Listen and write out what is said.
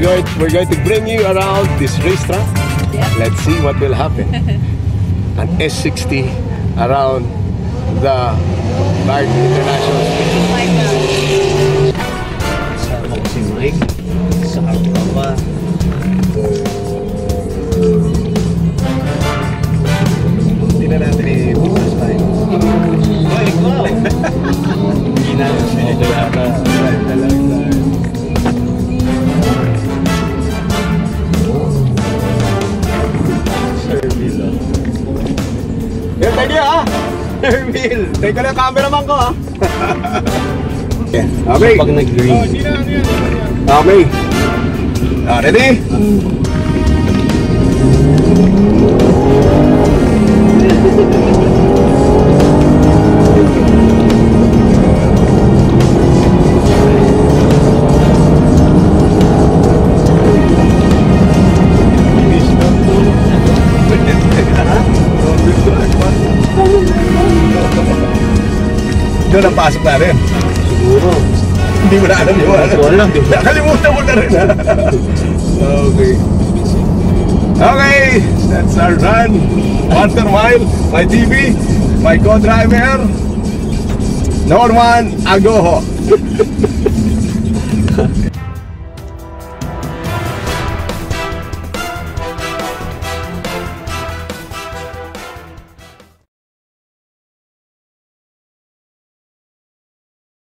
We're going to bring you around this racetrack. Yep. Let's see what will happen. An S60 around the BART International Station. Oh my God. Sa Oxymay, sa Arcoma. Hindi na natin i-bukas tayo. Ay, wow! Hindi na natin i-bukas. Yan tayo niya ah! Bill! Tayo ka na yung cameraman ko ah! Okay! Pag nag-green. Okay! Ready? Doon ang pasok na rin. Siguro. Hindi mo na alam yun. Nakalimutan mo na rin. Okay. Okay. That's our run. Quarter mile. My TV. My co-driver. Norman Agoho.